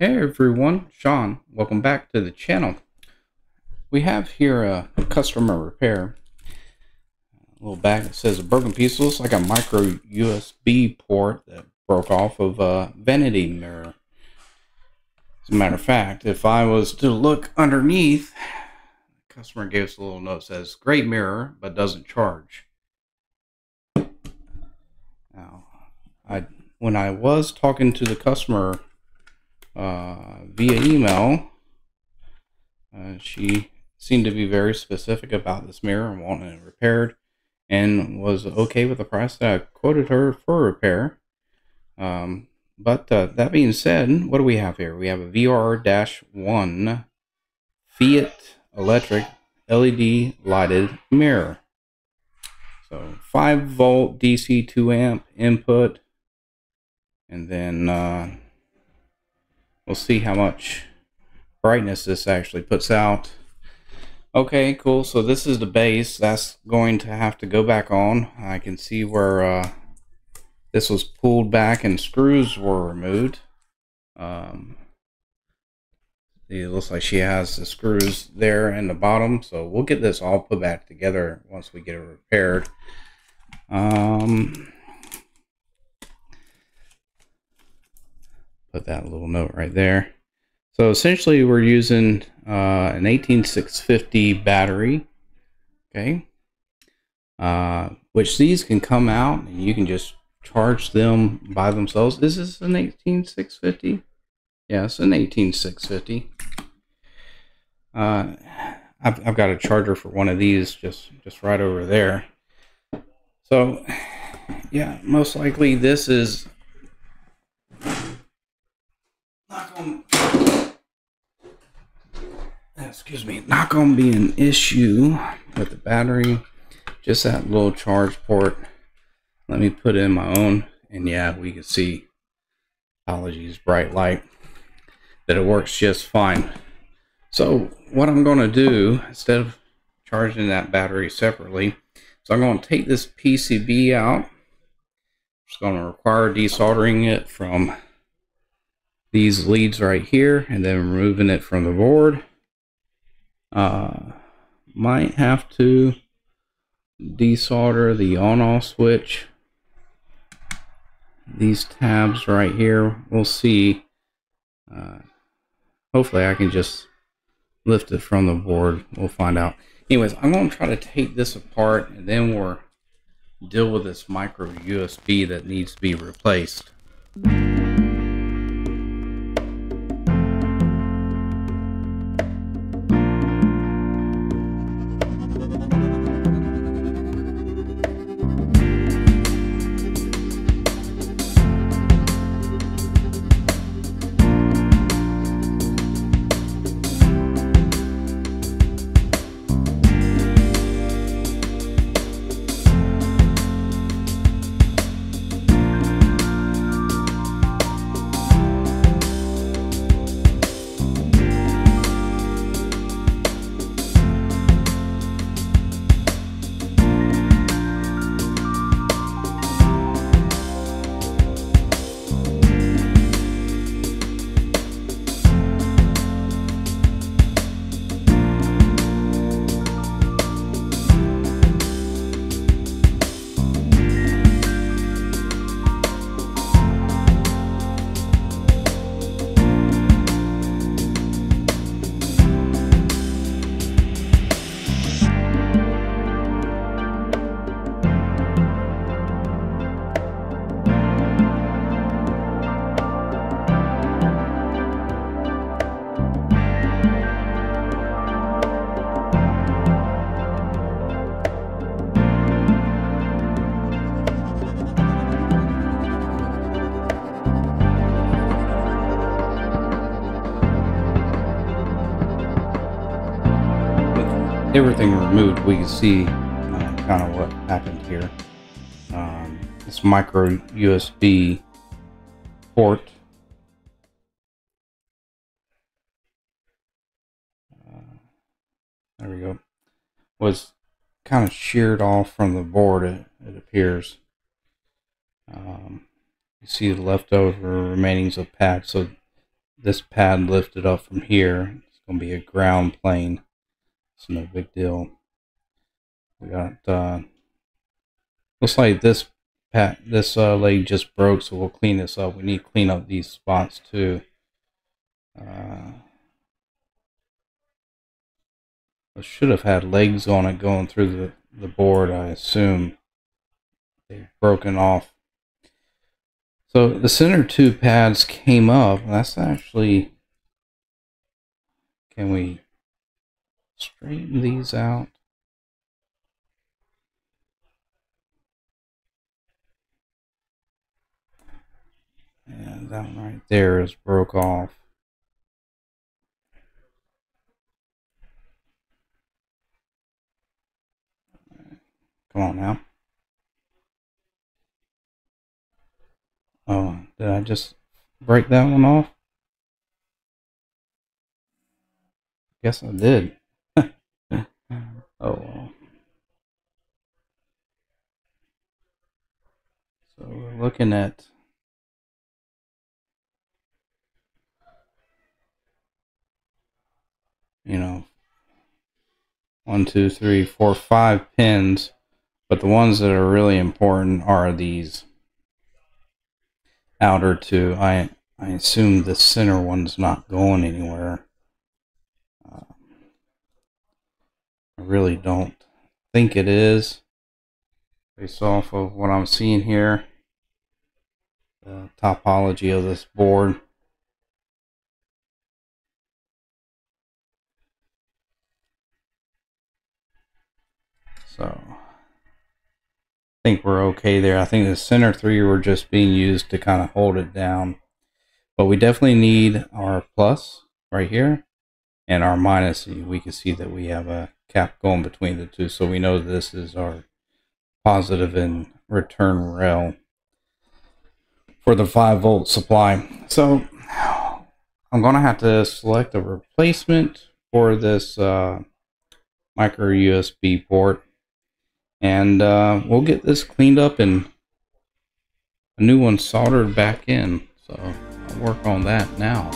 Hey everyone, Sean. Welcome back to the channel. We have here a customer repair. A little bag that says a broken piece. Looks like a micro USB port that broke off of a vanity mirror. As a matter of fact, if I was to look underneath, the customer gave us a little note that says, great mirror, but doesn't charge. Now, when I was talking to the customer via email, she seemed to be very specific about this mirror and wanted it repaired, and was okay with the price that I quoted her for repair. But that being said, what do we have here? We have a VR-1 Feit Electric LED lighted mirror. So 5-volt DC 2-amp input, and then we'll see how much brightness this actually puts out. Okay, cool. So this is the base. That's going to have to go back on. I can see where this was pulled back and screws were removed. It looks like she has the screws there in the bottom. So we'll get this all put back together once we get it repaired. Put that little note right there. So essentially we're using an 18650 battery, okay, which these can come out and you can just charge them by themselves. Is this an 18650? Yeah, it's an 18650. I've got a charger for one of these just right over there. So yeah, most likely this is not going to be an issue with the battery, just that little charge port. Let me put in my own, and yeah, we can see, apologies bright light, that it works just fine. So what I'm going to do, instead of charging that battery separately, so I'm going to take this PCB out. I'm just going to require desoldering it from these leads right here, and then removing it from the board. Might have to desolder the on-off switch, these tabs right here. We'll see. Hopefully I can just lift it from the board. We'll find out. Anyways, I'm going to try to take this apart, and then we'll deal with this micro USB that needs to be replaced. Everything removed, we can see kind of what happened here. This micro USB port there we go, was kind of sheared off from the board, it appears. You see the leftover remainings of pack, so this pad lifted up from here. It's going to be a ground plane. It's no big deal. We got, looks like this pad, this leg just broke, so we'll clean this up. We need to clean up these spots too. I should have had legs on it going through the board, I assume. They've broken off. So the center two pads came up. That's actually, can we straighten these out? And that one right there is broke off. Come on now. Oh, did I just break that one off? Guess I did. Oh well. So we're looking at one, two, three, four, 5 pins, but the ones that are really important are these outer two. I assume the center one's not going anywhere. I really don't think it is, based off of what I'm seeing here, the topology of this board. So I think we're okay there. I think the center three were just being used to kind of hold it down. But we definitely need our plus right here and our minus. We can see that we have a cap going between the two. So we know this is our positive and return rail for the 5-volt supply. So I'm going to have to select a replacement for this micro USB port. And we'll get this cleaned up and a new one soldered back in. So I'll work on that now.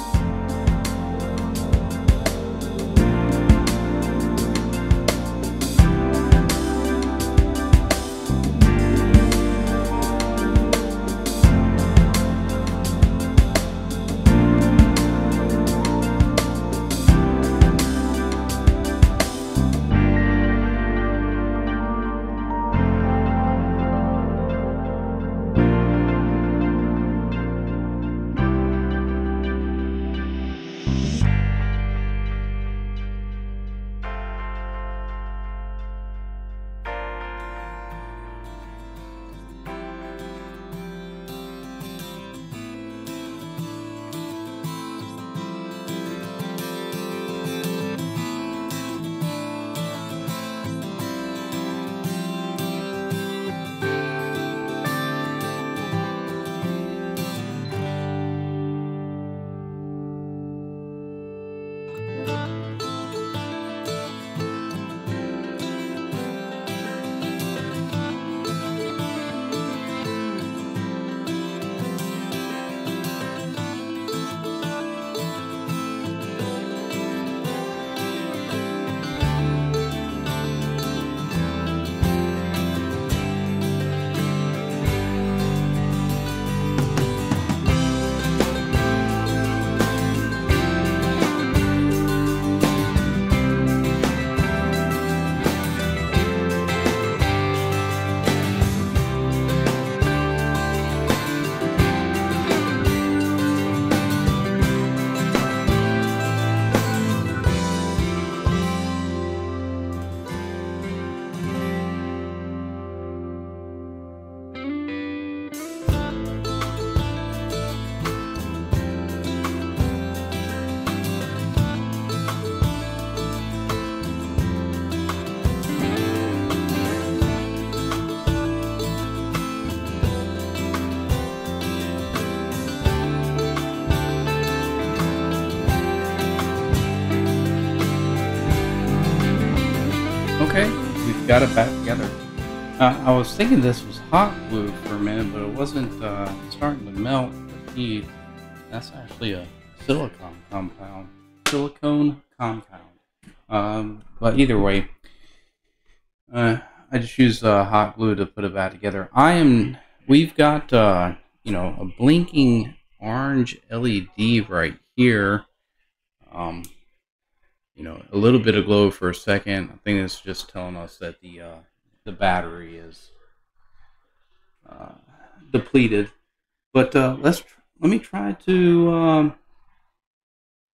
Okay, we've got it back together. I was thinking this was hot glue for a minute, but it wasn't. Starting to melt with heat. That's actually a silicone compound. But either way, I just use hot glue to put it back together. We've got a blinking orange LED right here. A little bit of glow for a second. I think it's just telling us that the battery is depleted. But let me try to.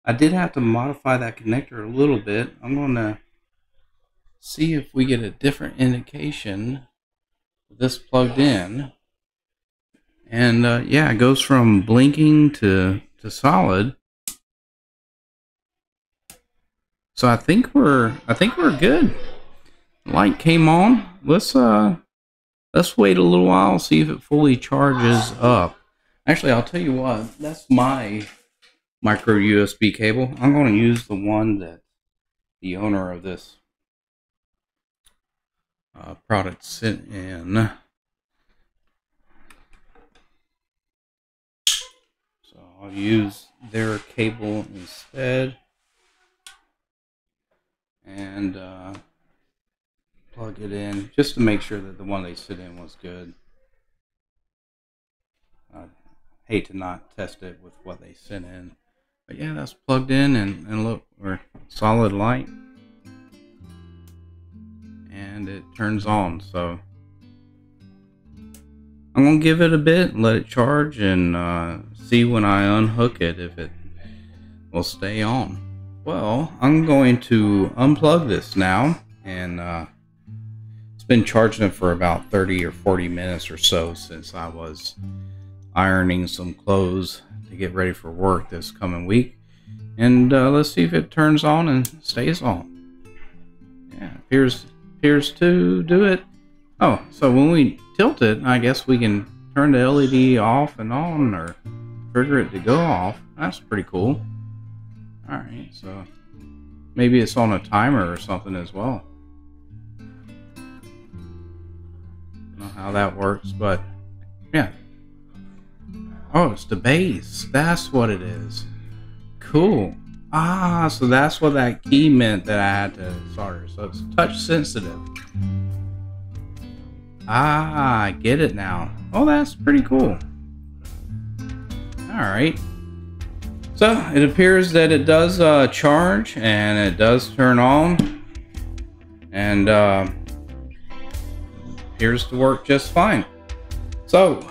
I did have to modify that connector a little bit. I'm gonna see if we get a different indication of this plugged in. And yeah, it goes from blinking to solid. So I think we're good. Light came on. Let's wait a little while, see if it fully charges up. Actually, I'll tell you what, that's my micro USB cable. I'm going to use the one that the owner of this product sent in. So I'll use their cable instead. And plug it in just to make sure that the one they sent in was good. I hate to not test it with what they sent in. But yeah, that's plugged in, and look, we're solid light. And it turns on, so I'm going to give it a bit, let it charge, and see when I unhook it if it will stay on. Well, I'm going to unplug this now, and it's been charging it for about 30 or 40 minutes or so since I was ironing some clothes to get ready for work this coming week. And let's see if it turns on and stays on. Yeah, appears to do it. Oh, so when we tilt it, I guess we can turn the LED off and on, or trigger it to go off. That's pretty cool. Alright, so maybe it's on a timer or something as well. I don't know how that works, but yeah. Oh, it's the base. That's what it is. Cool. Ah, so that's what that key meant that I had to solder. So it's touch sensitive. Ah, I get it now. Oh, that's pretty cool. Alright. So it appears that it does charge, and it does turn on, and appears to work just fine. So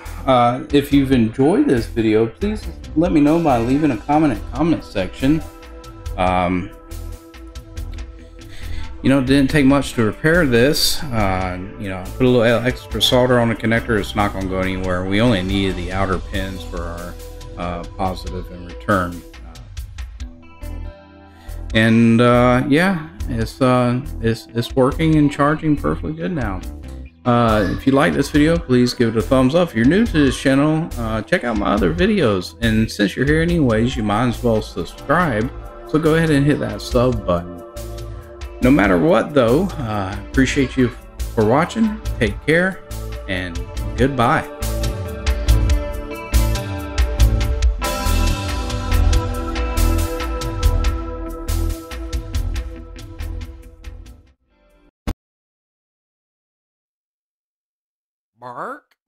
if you've enjoyed this video, please let me know by leaving a comment in the comment section. It didn't take much to repair this. I put a little extra solder on the connector. It's not going to go anywhere. We only needed the outer pins for our positive and return, and yeah, it's working and charging perfectly good now. If you like this video, please give it a thumbs up. If you're new to this channel, check out my other videos, and since you're here anyways, you might as well subscribe, so go ahead and hit that sub button. No matter what though, appreciate you for watching. Take care and goodbye. Mark?